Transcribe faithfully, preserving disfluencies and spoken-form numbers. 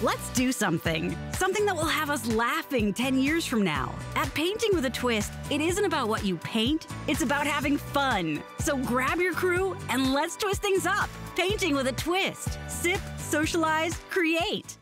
Let's do something. Something that will have us laughing ten years from now. At Painting with a Twist, it isn't about what you paint, it's about having fun. So grab your crew and let's twist things up. Painting with a Twist. Sip, socialize, create.